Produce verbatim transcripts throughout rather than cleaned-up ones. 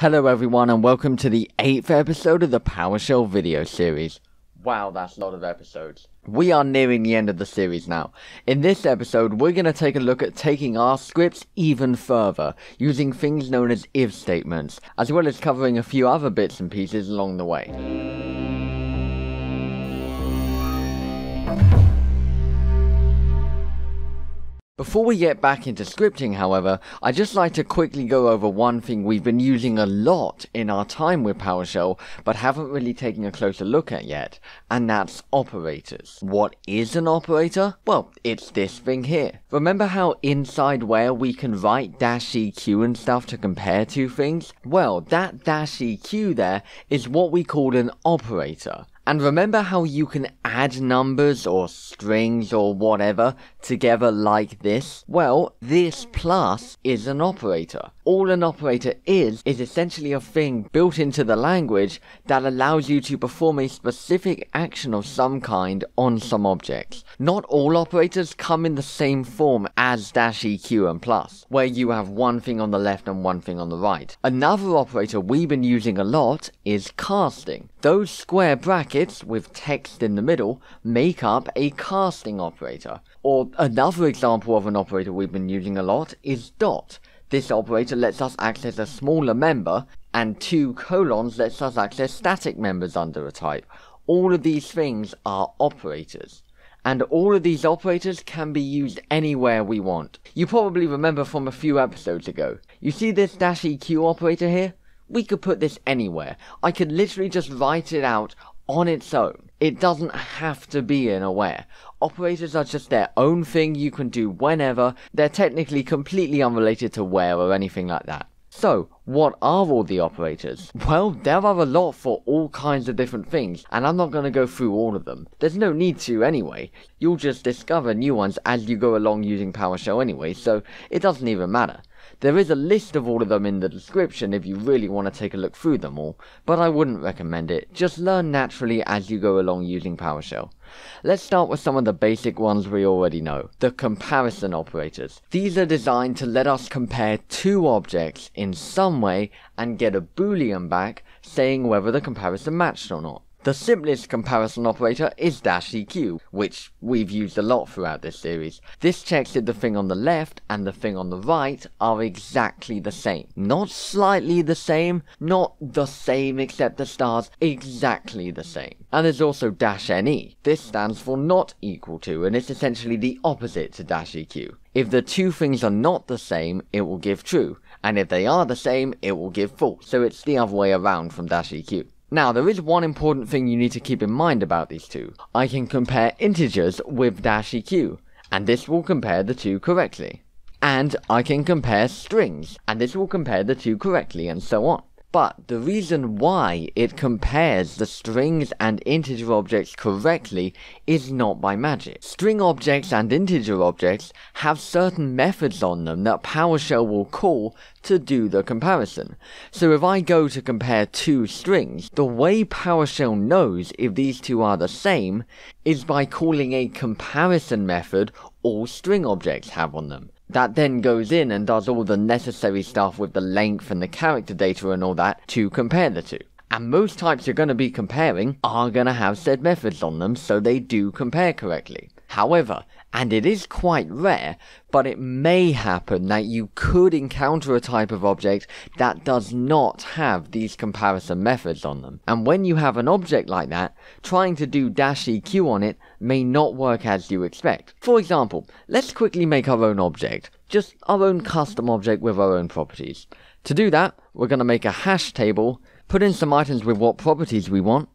Hello everyone and welcome to the eighth episode of the PowerShell video series. Wow, that's a lot of episodes. We are nearing the end of the series now. In this episode, we're going to take a look at taking our scripts even further, using things known as if statements, as well as covering a few other bits and pieces along the way. Before we get back into scripting, however, I'd just like to quickly go over one thing we've been using a lot in our time with PowerShell, but haven't really taken a closer look at yet, and that's operators. What is an operator? Well, it's this thing here. Remember how inside where we can write dash E Q and stuff to compare two things? Well, that dash E Q there is what we call an operator. And remember how you can add numbers or strings or whatever together like this? Well, this plus is an operator. All an operator is, is essentially a thing built into the language that allows you to perform a specific action of some kind on some objects. Not all operators come in the same form as dash E Q and plus, where you have one thing on the left and one thing on the right. Another operator we've been using a lot is casting. Those square brackets with text in the middle make up a casting operator. Or another example of an operator we've been using a lot is dot. This operator lets us access a smaller member, and two colons lets us access static members under a type. All of these things are operators. And all of these operators can be used anywhere we want. You probably remember from a few episodes ago. You see this dash E Q operator here? We could put this anywhere. I could literally just write it out on its own. It doesn't have to be in aware. Operators are just their own thing you can do whenever. They're technically completely unrelated to where or anything like that. So, what are all the operators? Well, there are a lot for all kinds of different things, and I'm not going to go through all of them. There's no need to anyway. You'll just discover new ones as you go along using PowerShell anyway, so it doesn't even matter. There is a list of all of them in the description if you really want to take a look through them all, but I wouldn't recommend it. Just learn naturally as you go along using PowerShell. Let's start with some of the basic ones we already know, the comparison operators. These are designed to let us compare two objects in some way and get a Boolean back saying whether the comparison matched or not. The simplest comparison operator is dash E Q, which we've used a lot throughout this series. This checks if the thing on the left and the thing on the right are exactly the same. Not slightly the same, not the same except the stars, exactly the same. And there's also dash N E. This stands for not equal to, and it's essentially the opposite to dash E Q. If the two things are not the same, it will give true, and if they are the same, it will give false. So it's the other way around from dash E Q. Now, there is one important thing you need to keep in mind about these two. I can compare integers with dash E Q, and this will compare the two correctly. And I can compare strings, and this will compare the two correctly, and so on. But the reason why it compares the strings and integer objects correctly is not by magic. String objects and integer objects have certain methods on them that PowerShell will call to do the comparison. So if I go to compare two strings, the way PowerShell knows if these two are the same is by calling a comparison method all string objects have on them. That then goes in and does all the necessary stuff with the length and the character data and all that to compare the two. And most types you're going to be comparing are going to have said methods on them, so they do compare correctly. However, and it is quite rare, but it may happen that you could encounter a type of object that does not have these comparison methods on them. And when you have an object like that, trying to do dash E Q on it may not work as you expect. For example, let's quickly make our own object, just our own custom object with our own properties. To do that, we're going to make a hash table, put in some items with what properties we want,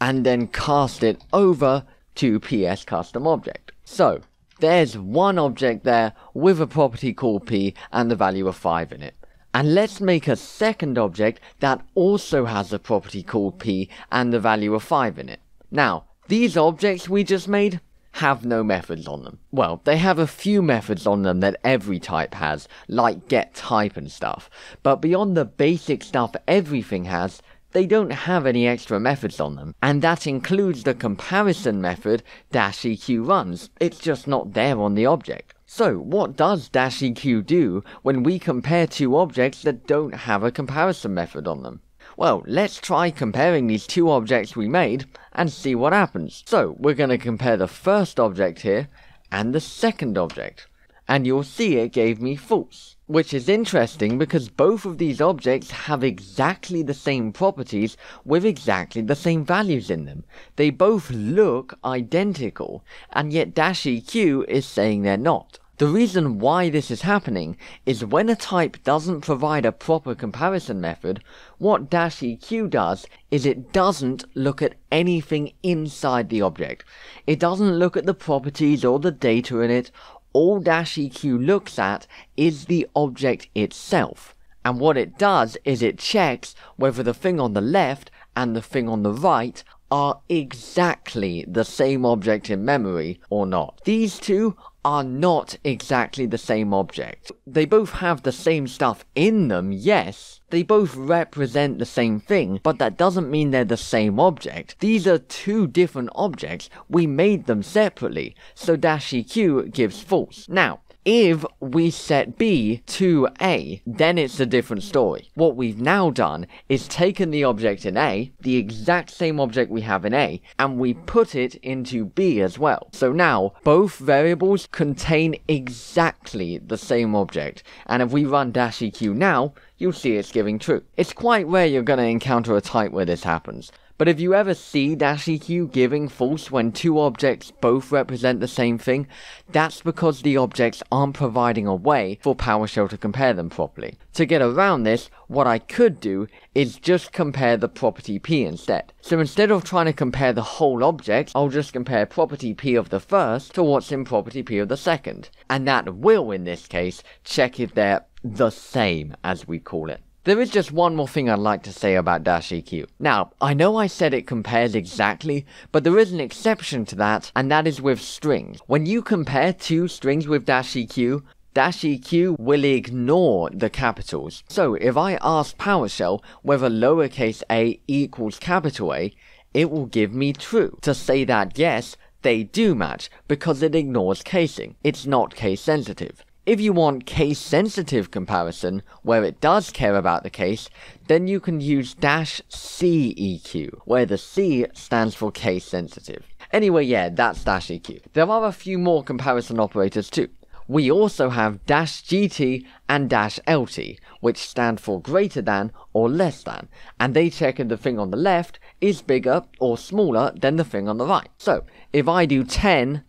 and then cast it over to P S custom object. So, there's one object there with a property called P and the value of five in it. And let's make a second object that also has a property called P and the value of five in it. Now, these objects we just made have no methods on them. Well, they have a few methods on them that every type has, like get type and stuff. But beyond the basic stuff everything has, they don't have any extra methods on them, and that includes the comparison method dash E Q runs. It's just not there on the object. So what does dash E Q do when we compare two objects that don't have a comparison method on them? Well, let's try comparing these two objects we made and see what happens. So we're going to compare the first object here and the second object. And you'll see it gave me false, which is interesting because both of these objects have exactly the same properties with exactly the same values in them. They both look identical, and yet dash E Q is saying they're not. The reason why this is happening is when a type doesn't provide a proper comparison method, what dash E Q does is it doesn't look at anything inside the object. It doesn't look at the properties or the data in it. All dash E Q looks at is the object itself. And what it does is it checks whether the thing on the left and the thing on the right are exactly the same object in memory or not. These two are not exactly the same object. They both have the same stuff in them, yes. They both represent the same thing, but that doesn't mean they're the same object. These are two different objects. We made them separately, so dash E Q gives false. Now, if we set B to A, then it's a different story. What we've now done is taken the object in A, the exact same object we have in A, and we put it into B as well. So now, both variables contain exactly the same object, and if we run dash E Q now, you'll see it's giving true. It's quite rare you're going to encounter a type where this happens. But if you ever see dash E Q giving false when two objects both represent the same thing, that's because the objects aren't providing a way for PowerShell to compare them properly. To get around this, what I could do is just compare the property P instead. So instead of trying to compare the whole object, I'll just compare property P of the first to what's in property P of the second. And that will, in this case, check if they're the same, as we call it. There is just one more thing I'd like to say about dash E Q. Now, I know I said it compares exactly, but there is an exception to that, and that is with strings. When you compare two strings with dash E Q, dash E Q will ignore the capitals. So if I ask PowerShell whether lowercase a equals capital A, it will give me true. To say that yes, they do match, because it ignores casing. It's not case sensitive. If you want case-sensitive comparison, where it does care about the case, then you can use dash C E Q, where the C stands for case-sensitive. Anyway, yeah, that's dash E Q. There are a few more comparison operators too. We also have dash G T and dash L T, which stand for greater than or less than, and they check if the thing on the left is bigger or smaller than the thing on the right. So, if I do ten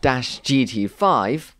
dash G T five,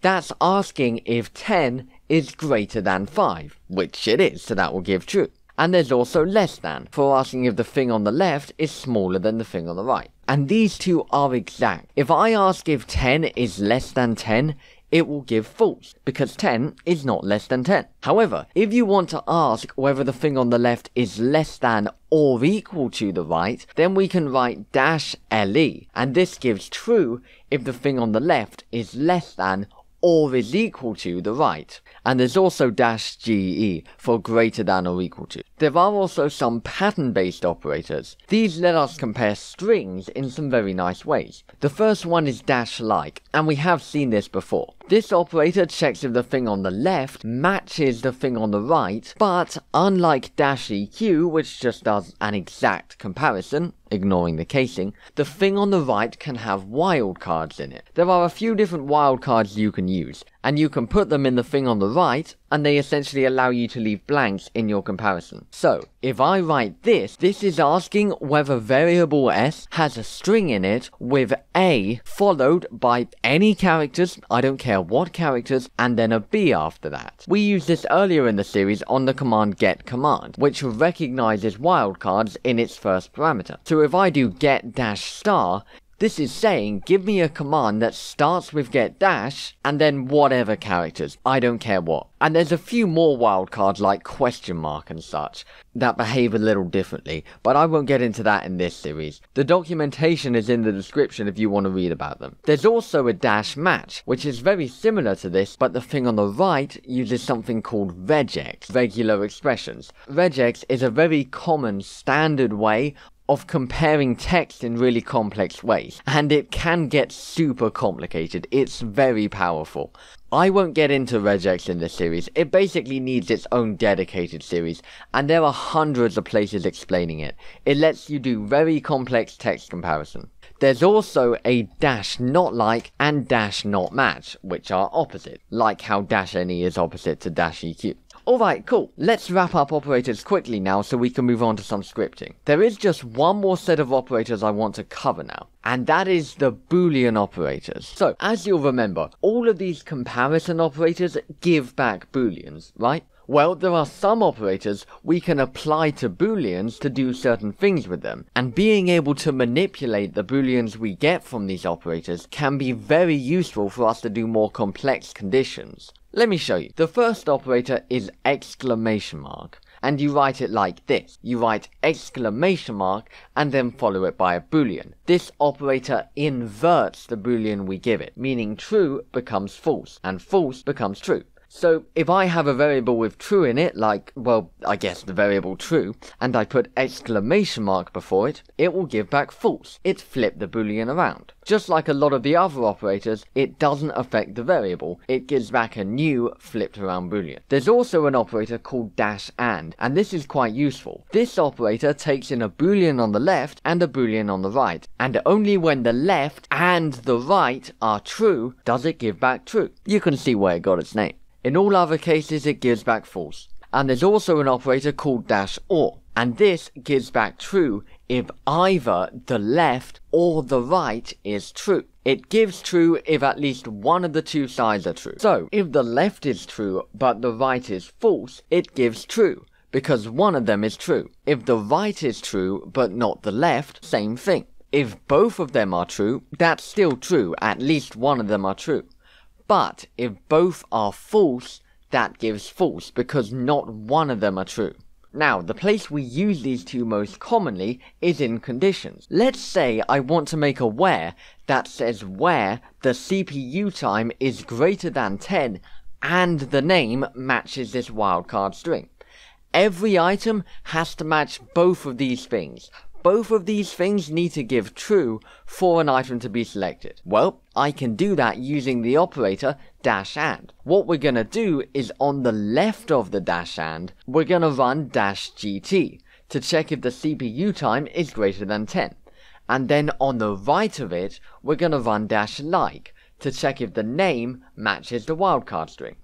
that's asking if ten is greater than five, which it is, so that will give true. And there's also less than, for asking if the thing on the left is smaller than the thing on the right. And these two are exact. If I ask if ten is less than ten, it will give false, because ten is not less than ten. However, if you want to ask whether the thing on the left is less than or equal to the right, then we can write dash L E, and this gives true if the thing on the left is less than or is equal to the right. And there's also dash G E for greater than or equal to. There are also some pattern-based operators. These let us compare strings in some very nice ways. The first one is dash like, and we have seen this before. This operator checks if the thing on the left matches the thing on the right, but unlike dash E Q, which just does an exact comparison, ignoring the casing, the thing on the right can have wildcards in it. There are a few different wildcards you can use, and you can put them in the thing on the right, and they essentially allow you to leave blanks in your comparison. So, if I write this, this is asking whether variable S has a string in it with A followed by any characters, I don't care what characters, and then a B after that. We used this earlier in the series on the command get command, which recognizes wildcards in its first parameter. So if I do get dash star, this is saying, give me a command that starts with get dash, and then whatever characters, I don't care what. And there's a few more wildcards like question mark and such, that behave a little differently, but I won't get into that in this series. The documentation is in the description if you want to read about them. There's also a dash match, which is very similar to this, but the thing on the right uses something called regex, regular expressions. Regex is a very common standard way of comparing text in really complex ways, and it can get super complicated. It's very powerful. I won't get into regex in this series. It basically needs its own dedicated series, and there are hundreds of places explaining it. It lets you do very complex text comparison. There's also a dash not like and dash not match, which are opposite, like how dash N E is opposite to dash E Q. Alright, cool. Let's wrap up operators quickly now so we can move on to some scripting. There is just one more set of operators I want to cover now, and that is the Boolean operators. So, as you'll remember, all of these comparison operators give back Booleans, right? Well, there are some operators we can apply to Booleans to do certain things with them, and being able to manipulate the Booleans we get from these operators can be very useful for us to do more complex conditions. Let me show you. The first operator is exclamation mark, and you write it like this. You write exclamation mark and then follow it by a Boolean. This operator inverts the Boolean we give it, meaning true becomes false, and false becomes true. So if I have a variable with true in it, like, well, I guess the variable true, and I put exclamation mark before it, it will give back false. It's flipped the Boolean around. Just like a lot of the other operators, it doesn't affect the variable, it gives back a new flipped around Boolean. There's also an operator called dash and, and this is quite useful. This operator takes in a Boolean on the left and a Boolean on the right, and only when the left and the right are true does it give back true. You can see where it got its name. In all other cases, it gives back false. And there's also an operator called dash or, and this gives back true if either the left or the right is true. It gives true if at least one of the two sides are true. So, if the left is true but the right is false, it gives true, because one of them is true. If the right is true but not the left, same thing. If both of them are true, that's still true, at least one of them are true. But if both are false, that gives false, because not one of them are true. Now, the place we use these two most commonly is in conditions. Let's say I want to make a where that says where the C P U time is greater than ten and the name matches this wildcard string. Every item has to match both of these things. Both of these things need to give true for an item to be selected. Well, I can do that using the operator dash and. What we're gonna do is on the left of the dash and, we're gonna run dash G T to check if the C P U time is greater than ten. And then on the right of it, we're gonna run dash like to check if the name matches the wildcard string.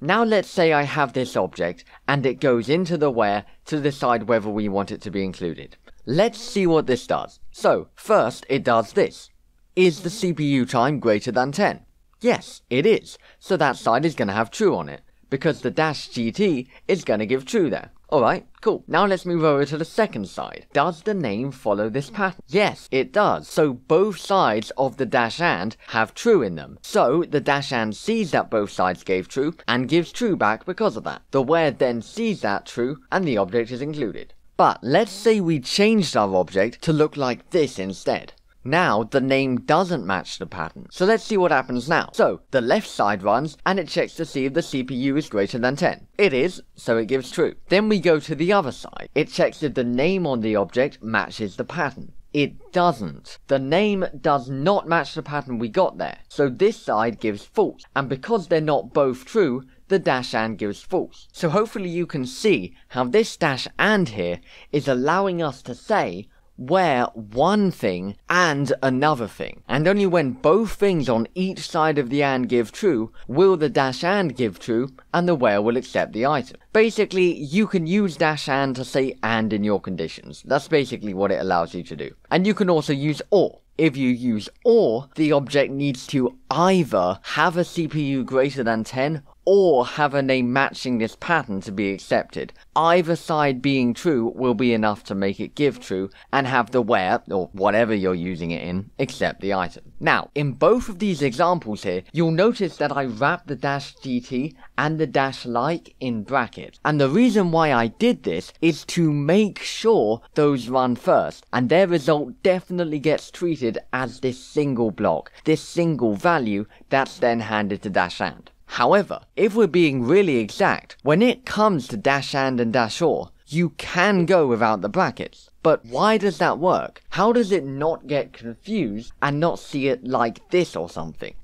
Now let's say I have this object and it goes into the where to decide whether we want it to be included. Let's see what this does. So, first it does this. Is the C P U time greater than ten? Yes, it is. So that side is going to have true on it, because the dash G T is going to give true there. Alright, cool. Now let's move over to the second side. Does the name follow this pattern? Yes, it does. So both sides of the dash and have true in them. So the dash and sees that both sides gave true and gives true back because of that. The where then sees that true and the object is included. But let's say we changed our object to look like this instead. Now the name doesn't match the pattern. So let's see what happens now. So the left side runs and it checks to see if the C P U is greater than ten. It is, so it gives true. Then we go to the other side. It checks if the name on the object matches the pattern. It doesn't. The name does not match the pattern we got there. So this side gives false. And because they're not both true, the dash and gives false. So hopefully you can see how this dash and here is allowing us to say where one thing and another thing. And only when both things on each side of the and give true will the dash and give true and the where will accept the item. Basically, you can use dash and to say and in your conditions. That's basically what it allows you to do. And you can also use or. If you use or, the object needs to either have a C P U greater than ten or have a name matching this pattern to be accepted. Either side being true will be enough to make it give true and have the where, or whatever you're using it in, accept the item. Now, in both of these examples here, you'll notice that I wrap the dash G T and the dash like in brackets. And the reason why I did this is to make sure those run first, and their result definitely gets treated as this single block, this single value that's then handed to dash and. However, if we're being really exact, when it comes to dash and and dash or, you can go without the brackets. But why does that work? How does it not get confused and not see it like this or something?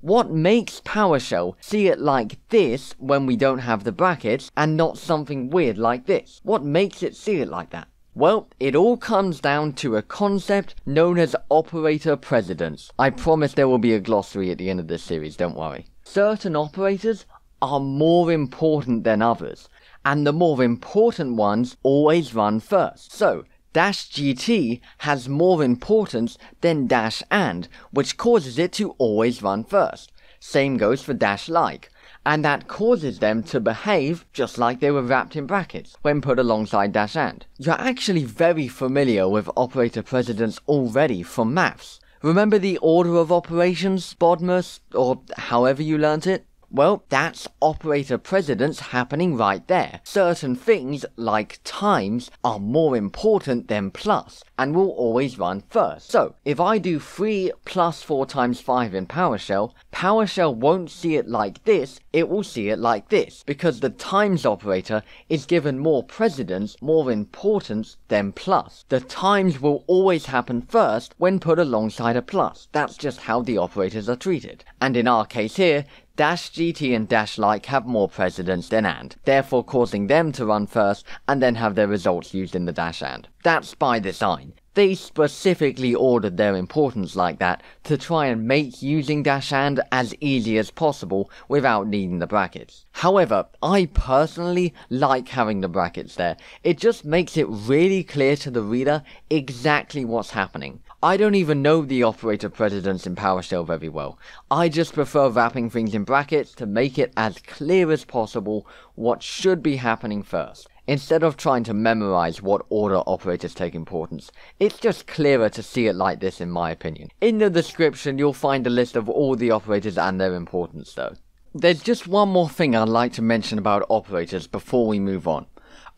What makes PowerShell see it like this when we don't have the brackets and not something weird like this? What makes it see it like that? Well, it all comes down to a concept known as operator precedence. I promise there will be a glossary at the end of this series, don't worry. Certain operators are more important than others, and the more important ones always run first. So, dash G T has more importance than dash and, which causes it to always run first. Same goes for dash like, and that causes them to behave just like they were wrapped in brackets when put alongside dash and. You're actually very familiar with operator precedence already from maths. Remember the order of operations, BODMAS, or however you learnt it? Well, that's operator precedence happening right there. Certain things, like times, are more important than plus, and will always run first. So, if I do three plus four times five in PowerShell, PowerShell won't see it like this, it will see it like this, because the times operator is given more precedence, more importance than plus. The times will always happen first when put alongside a plus. That's just how the operators are treated. And in our case here, dash G T and dash like have more precedence than and, therefore causing them to run first and then have their results used in the dash and. That's by design. They specifically ordered their importance like that to try and make using dash and as easy as possible without needing the brackets. However, I personally like having the brackets there. It just makes it really clear to the reader exactly what's happening. I don't even know the operator precedence in PowerShell very well. I just prefer wrapping things in brackets to make it as clear as possible what should be happening first. Instead of trying to memorize what order operators take importance, it's just clearer to see it like this in my opinion. In the description you'll find a list of all the operators and their importance though. There's just one more thing I'd like to mention about operators before we move on.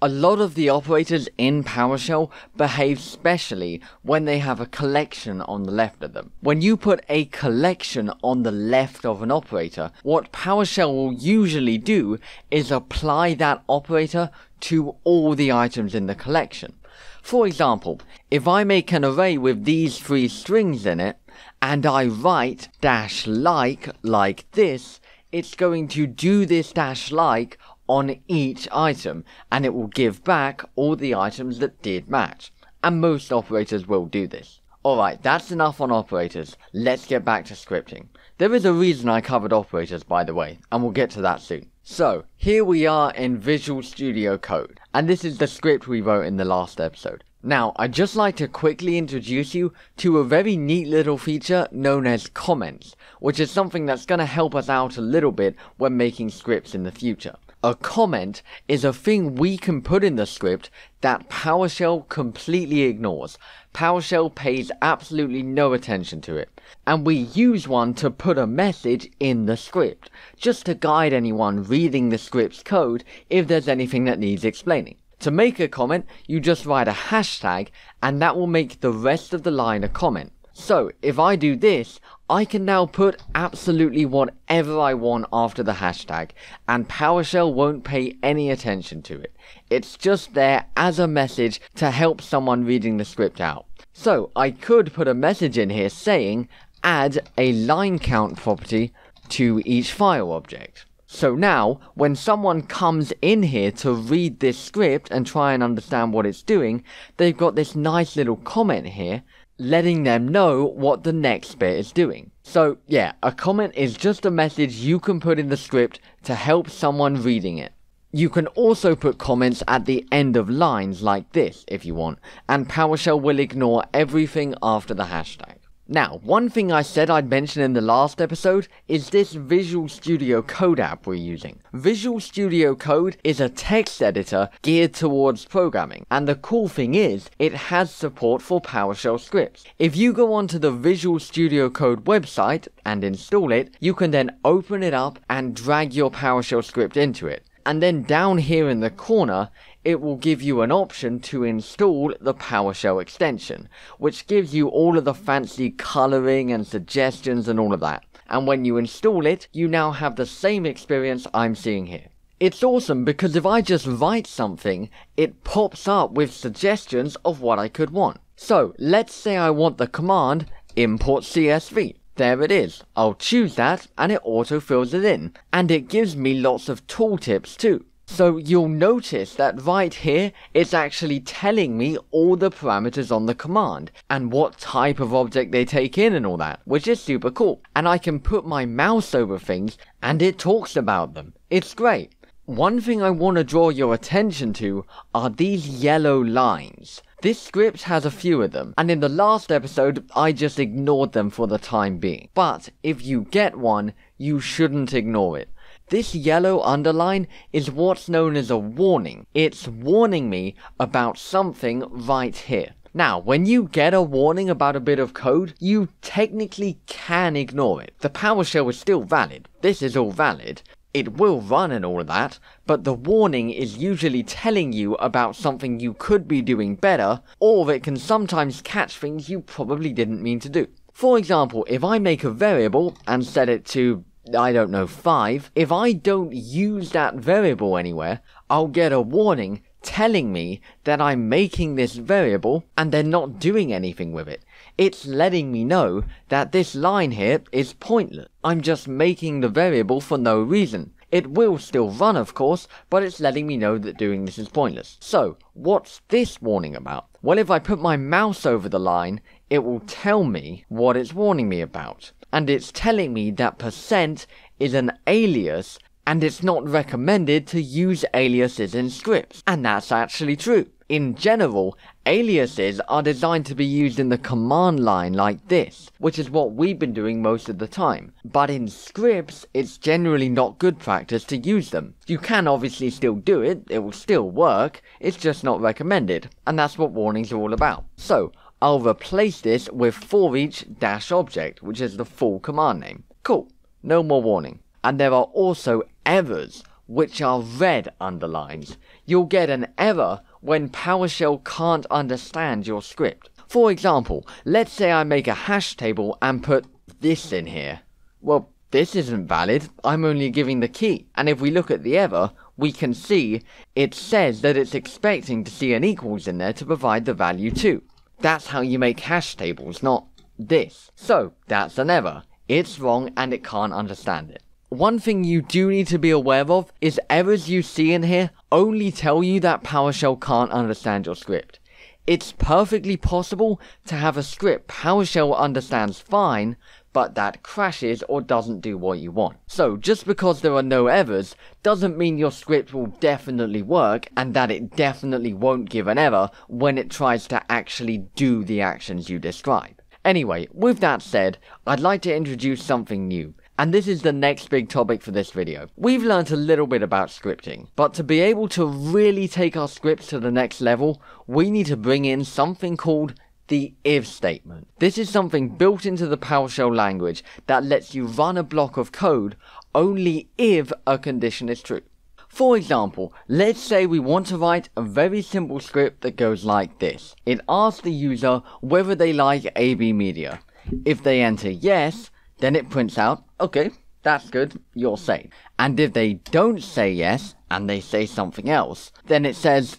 A lot of the operators in PowerShell behave specially when they have a collection on the left of them. When you put a collection on the left of an operator, what PowerShell will usually do is apply that operator to all the items in the collection. For example, if I make an array with these three strings in it, and I write dash like like this, it's going to do this dash like on each item, and it will give back all the items that did match, and most operators will do this. Alright, that's enough on operators, let's get back to scripting. There is a reason I covered operators by the way, and we'll get to that soon. So, here we are in Visual Studio Code, and this is the script we wrote in the last episode. Now, I'd just like to quickly introduce you to a very neat little feature known as comments, which is something that's going to help us out a little bit when making scripts in the future. A comment is a thing we can put in the script that PowerShell completely ignores. PowerShell pays absolutely no attention to it, and we use one to put a message in the script, just to guide anyone reading the script's code if there's anything that needs explaining. To make a comment, you just write a hashtag, and that will make the rest of the line a comment. So, if I do this, I can now put absolutely whatever I want after the hashtag, and PowerShell won't pay any attention to it. It's just there as a message to help someone reading the script out. So, I could put a message in here saying, add a line count property to each file object. So now, when someone comes in here to read this script and try and understand what it's doing, they've got this nice little comment here, letting them know what the next bit is doing. So yeah, a comment is just a message you can put in the script to help someone reading it. You can also put comments at the end of lines like this if you want, and PowerShell will ignore everything after the hashtag. Now, one thing I said I'd mention in the last episode is this Visual Studio Code app we're using. Visual Studio Code is a text editor geared towards programming, and the cool thing is, it has support for PowerShell scripts. If you go onto the Visual Studio Code website and install it, you can then open it up and drag your PowerShell script into it. And then down here in the corner, it will give you an option to install the PowerShell extension, which gives you all of the fancy coloring and suggestions and all of that. And when you install it, you now have the same experience I'm seeing here. It's awesome because if I just write something, it pops up with suggestions of what I could want. So let's say I want the command import C S V. There it is. I'll choose that and it auto-fills it in. And it gives me lots of tooltips too. So you'll notice that right here, it's actually telling me all the parameters on the command and what type of object they take in and all that, which is super cool. And I can put my mouse over things and it talks about them. It's great. One thing I want to draw your attention to are these yellow lines. This script has a few of them, and in the last episode, I just ignored them for the time being. But if you get one, you shouldn't ignore it. This yellow underline is what's known as a warning. It's warning me about something right here. Now, when you get a warning about a bit of code, you technically can ignore it. The PowerShell is still valid. This is all valid. It will run and all of that, but the warning is usually telling you about something you could be doing better, or it can sometimes catch things you probably didn't mean to do. For example, if I make a variable and set it to, I don't know, five, if I don't use that variable anywhere, I'll get a warning telling me that I'm making this variable and they're not doing anything with it. It's letting me know that this line here is pointless. I'm just making the variable for no reason. It will still run, of course, but it's letting me know that doing this is pointless. So, what's this warning about? Well, if I put my mouse over the line, it will tell me what it's warning me about. And it's telling me that percent is an alias, and it's not recommended to use aliases in scripts. And that's actually true. In general, aliases are designed to be used in the command line like this, which is what we've been doing most of the time. But in scripts, it's generally not good practice to use them. You can obviously still do it, it will still work, it's just not recommended. And that's what warnings are all about. So, I'll replace this with foreach-object, which is the full command name. Cool, no more warning. And there are also errors, which are red underlines. You'll get an error when PowerShell can't understand your script. For example, let's say I make a hash table and put this in here. Well, this isn't valid, I'm only giving the key. And if we look at the error, we can see it says that it's expecting to see an equals in there to provide the value too. That's how you make hash tables, not this. So, that's an error. It's wrong and it can't understand it. One thing you do need to be aware of is errors you see in here only tell you that PowerShell can't understand your script. It's perfectly possible to have a script PowerShell understands fine, but that crashes or doesn't do what you want. So just because there are no errors doesn't mean your script will definitely work and that it definitely won't give an error when it tries to actually do the actions you describe. Anyway, with that said, I'd like to introduce something new. And this is the next big topic for this video. We've learnt a little bit about scripting, but to be able to really take our scripts to the next level, we need to bring in something called the if statement. This is something built into the PowerShell language that lets you run a block of code only if a condition is true. For example, let's say we want to write a very simple script that goes like this. It asks the user whether they like ABMedia. If they enter yes, then it prints out, okay, that's good, you're safe. And if they don't say yes, and they say something else, then it says,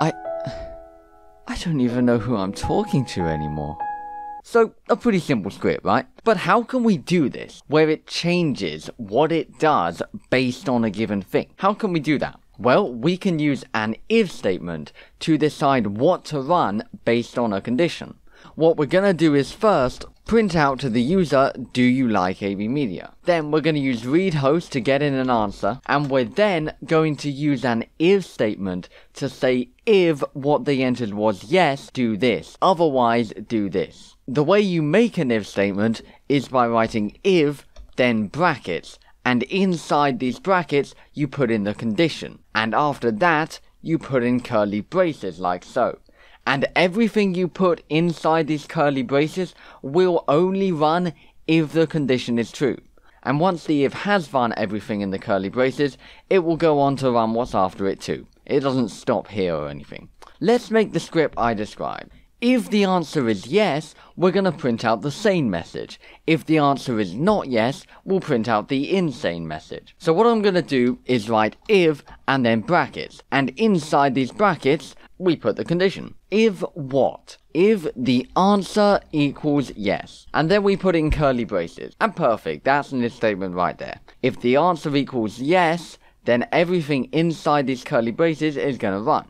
I... I don't even know who I'm talking to anymore. So, a pretty simple script, right? But how can we do this, where it changes what it does based on a given thing? How can we do that? Well, we can use an if statement to decide what to run based on a condition. What we're going to do is first print out to the user, do you like ABMedia? Then we're going to use readhost to get in an answer, and we're then going to use an if statement to say if what they entered was yes, do this, otherwise do this. The way you make an if statement is by writing if, then brackets, and inside these brackets you put in the condition, and after that you put in curly braces like so. And everything you put inside these curly braces will only run if the condition is true. And once the if has run everything in the curly braces, it will go on to run what's after it too. It doesn't stop here or anything. Let's make the script I described. If the answer is yes, we're going to print out the sane message. If the answer is not yes, we'll print out the insane message. So what I'm going to do is write if and then brackets, and inside these brackets, we put the condition. If what? If the answer equals yes. And then we put in curly braces. And perfect, that's in this statement right there. If the answer equals yes, then everything inside these curly braces is going to run.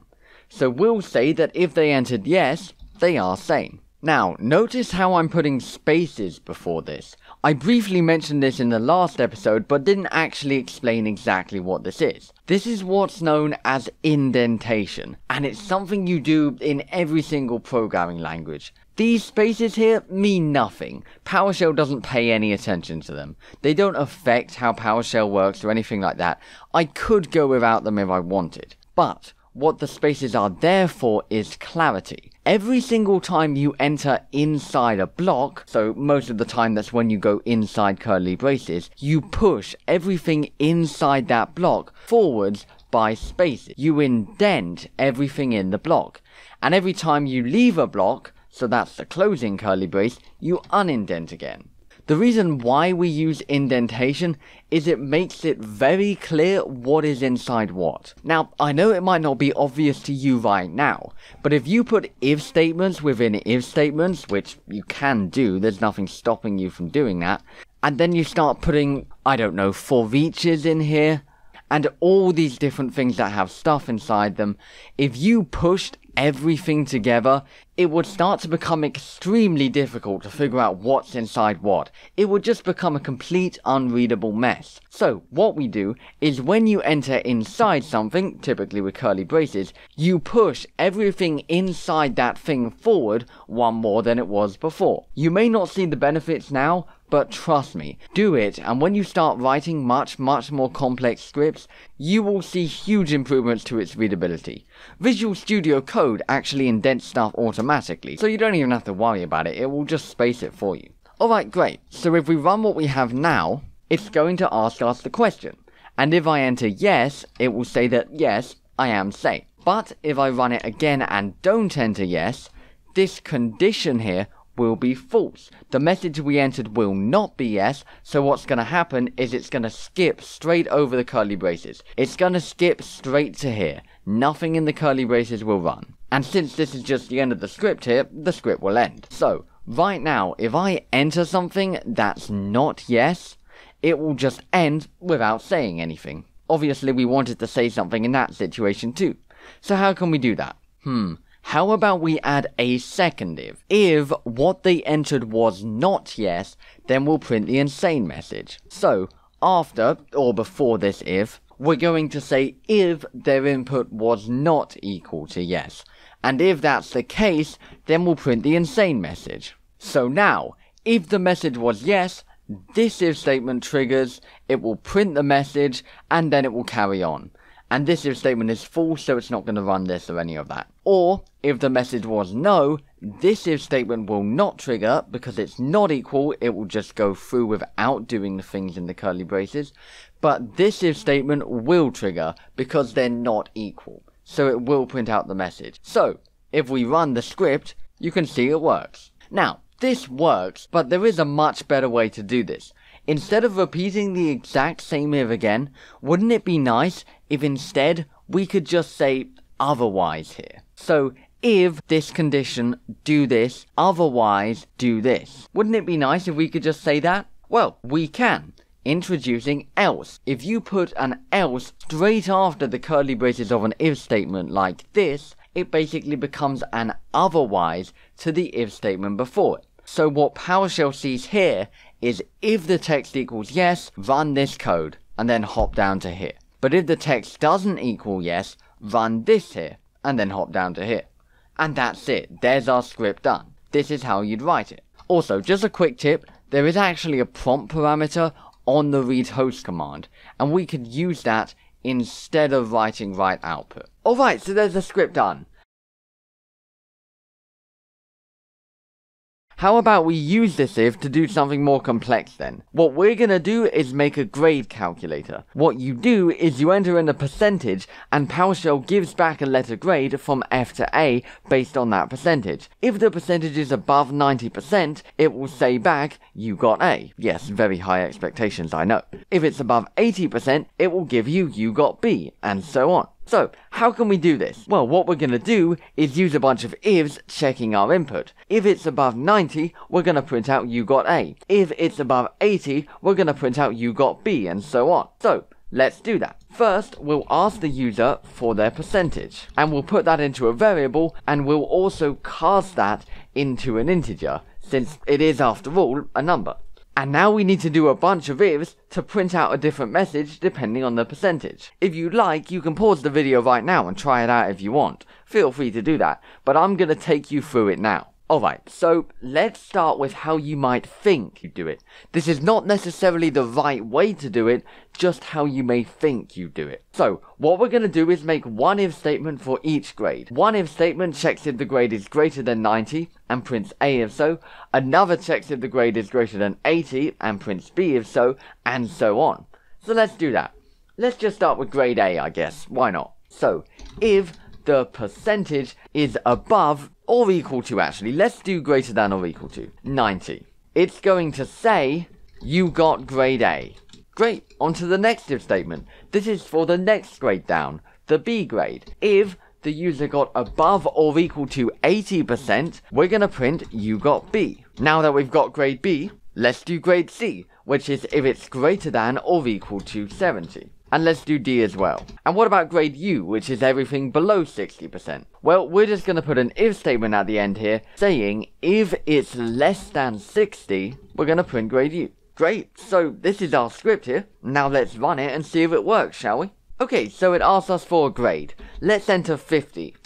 So we'll say that if they entered yes, they are sane. Now, notice how I'm putting spaces before this. I briefly mentioned this in the last episode, but didn't actually explain exactly what this is. This is what's known as indentation, and it's something you do in every single programming language. These spaces here mean nothing. PowerShell doesn't pay any attention to them. They don't affect how PowerShell works or anything like that. I could go without them if I wanted, but what the spaces are there for is clarity. Every single time you enter inside a block, so most of the time that's when you go inside curly braces, you push everything inside that block forwards by spaces. You indent everything in the block. And every time you leave a block, so that's the closing curly brace, you unindent again. The reason why we use indentation is it makes it very clear what is inside what. Now, I know it might not be obvious to you right now, but if you put if statements within if statements, which you can do, there's nothing stopping you from doing that, and then you start putting, I don't know, for eaches in here, and all these different things that have stuff inside them, if you pushed everything together, it would start to become extremely difficult to figure out what's inside what. It would just become a complete unreadable mess. So what we do is when you enter inside something, typically with curly braces, you push everything inside that thing forward one more than it was before. You may not see the benefits now, but trust me, do it, and when you start writing much, much more complex scripts, you will see huge improvements to its readability. Visual Studio Code actually indents stuff automatically, so you don't even have to worry about it, it will just space it for you. Alright, great, so if we run what we have now, it's going to ask us the question, and if I enter yes, it will say that yes, I am sane. But if I run it again and don't enter yes, this condition here will be false. The message we entered will not be yes, so what's going to happen is it's going to skip straight over the curly braces. It's going to skip straight to here. Nothing in the curly braces will run. And since this is just the end of the script here, the script will end. So, right now, if I enter something that's not yes, it will just end without saying anything. Obviously, we wanted to say something in that situation too. So how can we do that? Hmm. How about we add a second if? If what they entered was not yes, then we'll print the insane message. So, after, or before this if, we're going to say if their input was not equal to yes. And if that's the case, then we'll print the insane message. So now, if the message was yes, this if statement triggers, it will print the message, and then it will carry on. And this if statement is false, so it's not going to run this or any of that. Or, if the message was no, this if statement will not trigger, because it's not equal, it will just go through without doing the things in the curly braces. But this if statement will trigger, because they're not equal. So it will print out the message. So, if we run the script, you can see it works. Now, this works, but there is a much better way to do this. Instead of repeating the exact same if again, wouldn't it be nice if instead we could just say otherwise here? So if this condition, do this, otherwise do this. Wouldn't it be nice if we could just say that? Well, we can. Introducing else. If you put an else straight after the curly braces of an if statement like this, it basically becomes an otherwise to the if statement before it. So what PowerShell sees here is if the text equals yes, run this code, and then hop down to here. But if the text doesn't equal yes, run this here, and then hop down to here. And that's it, there's our script done. This is how you'd write it. Also, just a quick tip, there is actually a prompt parameter on the read host command, and we could use that instead of writing write output. Alright, so there's the script done. How about we use this if to do something more complex then? What we're gonna do is make a grade calculator. What you do is you enter in a percentage and PowerShell gives back a letter grade from F to A based on that percentage. If the percentage is above ninety percent, it will say back, you got A. Yes, very high expectations, I know. If it's above eighty percent, it will give you, you got B, and so on. So, how can we do this? Well, what we're going to do is use a bunch of ifs checking our input. If it's above ninety, we're going to print out you got A. If it's above eighty, we're going to print out you got B, and so on. So, let's do that. First, we'll ask the user for their percentage, and we'll put that into a variable, and we'll also cast that into an integer, since it is, after all, a number. And now we need to do a bunch of ifs to print out a different message depending on the percentage. If you like, you can pause the video right now and try it out if you want. Feel free to do that, but I'm gonna take you through it now. Alright, so let's start with how you might think you do it. This is not necessarily the right way to do it, just how you may think you do it. So, what we're going to do is make one if statement for each grade. One if statement checks if the grade is greater than ninety, and prints A if so. Another checks if the grade is greater than eighty, and prints B if so, and so on. So let's do that. Let's just start with grade A, I guess. Why not? So, if the percentage is above or equal to, actually, let's do greater than or equal to ninety. It's going to say, you got grade A. Great, on to the next if statement. This is for the next grade down, the B grade. If the user got above or equal to eighty percent, we're going to print, you got B. Now that we've got grade B, let's do grade C, which is if it's greater than or equal to seventy. And let's do D as well. And what about grade U, which is everything below sixty percent? Well, we're just going to put an if statement at the end here, saying if it's less than sixty, we're going to print grade U. Great, so this is our script here. Now let's run it and see if it works, shall we? Okay, so it asks us for a grade. Let's enter fifty.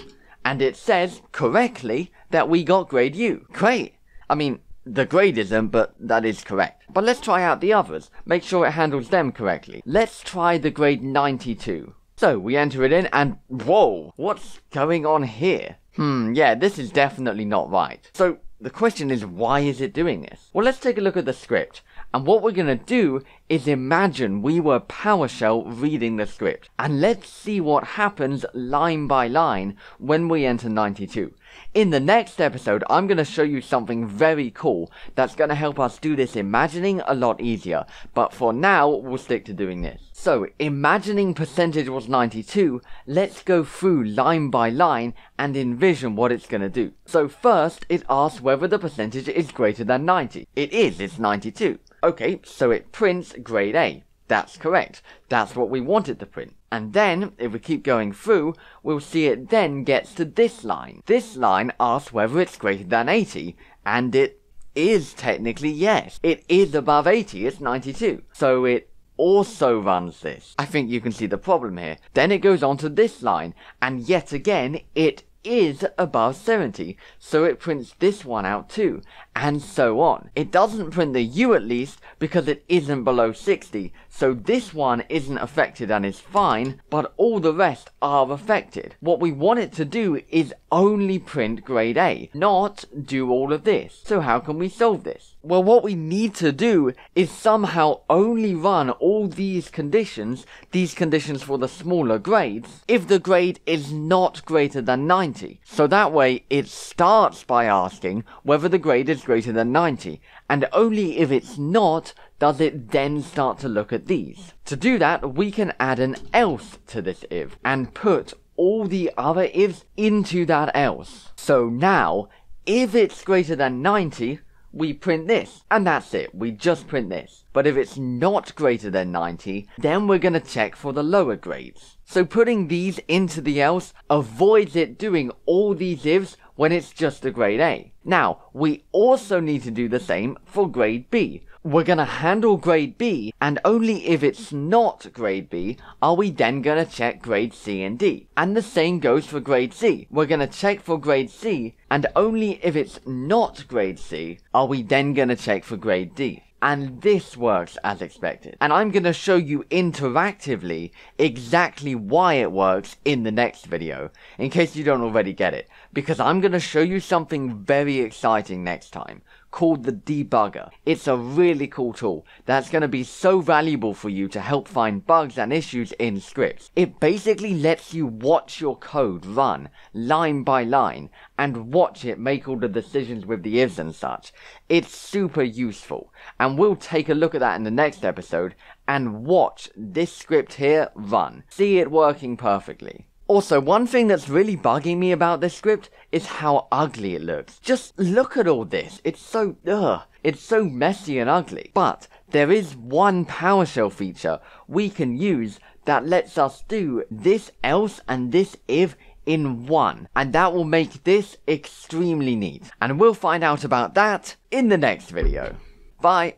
And it says, correctly, that we got grade U. Great! I mean, the grade isn't, but that is correct. But let's try out the others, make sure it handles them correctly. Let's try the grade ninety-two. So, we enter it in and, whoa, what's going on here? Hmm, yeah, this is definitely not right. So, the question is, why is it doing this? Well, let's take a look at the script. And what we're gonna do is imagine we were PowerShell reading the script. And let's see what happens line by line when we enter ninety-two. In the next episode, I'm going to show you something very cool that's going to help us do this imagining a lot easier, but for now, we'll stick to doing this. So, imagining percentage was ninety-two, let's go through line by line and envision what it's going to do. So first, it asks whether the percentage is greater than ninety. It is, it's ninety-two. Okay, so it prints grade A. That's correct. That's what we wanted to print. And then, if we keep going through, we'll see it then gets to this line. This line asks whether it's greater than eighty, and it is technically yes. It is above eighty, it's ninety-two. So it also runs this. I think you can see the problem here. Then it goes on to this line, and yet again, it is above seventy, so it prints this one out too, and so on. It doesn't print the U at least, because it isn't below sixty, so this one isn't affected and is fine, but all the rest are affected. What we want it to do is only print grade A, not do all of this. So how can we solve this? Well, what we need to do is somehow only run all these conditions, these conditions for the smaller grades, if the grade is not greater than ninety. So that way, it starts by asking whether the grade is greater than ninety, and only if it's not, does it then start to look at these. To do that, we can add an else to this if, and put all the other ifs into that else. So now, if it's greater than ninety, we print this, and that's it, we just print this. But if it's not greater than ninety, then we're going to check for the lower grades. So putting these into the else avoids it doing all these ifs when it's just a grade A. Now, we also need to do the same for grade B. We're going to handle grade B, and only if it's not grade B are we then going to check grade C and D. And the same goes for grade C. We're going to check for grade C, and only if it's not grade C are we then going to check for grade D. And this works as expected. And I'm going to show you interactively exactly why it works in the next video, in case you don't already get it, because I'm going to show you something very exciting next time, called the debugger. It's a really cool tool that's going to be so valuable for you to help find bugs and issues in scripts. It basically lets you watch your code run line by line and watch it make all the decisions with the ifs and such. It's super useful, and we'll take a look at that in the next episode and watch this script here run. See it working perfectly. Also, one thing that's really bugging me about this script is how ugly it looks. Just look at all this. It's so, ugh, it's so messy and ugly. But there is one PowerShell feature we can use that lets us do this else and this if in one, and that will make this extremely neat. And we'll find out about that in the next video. Bye.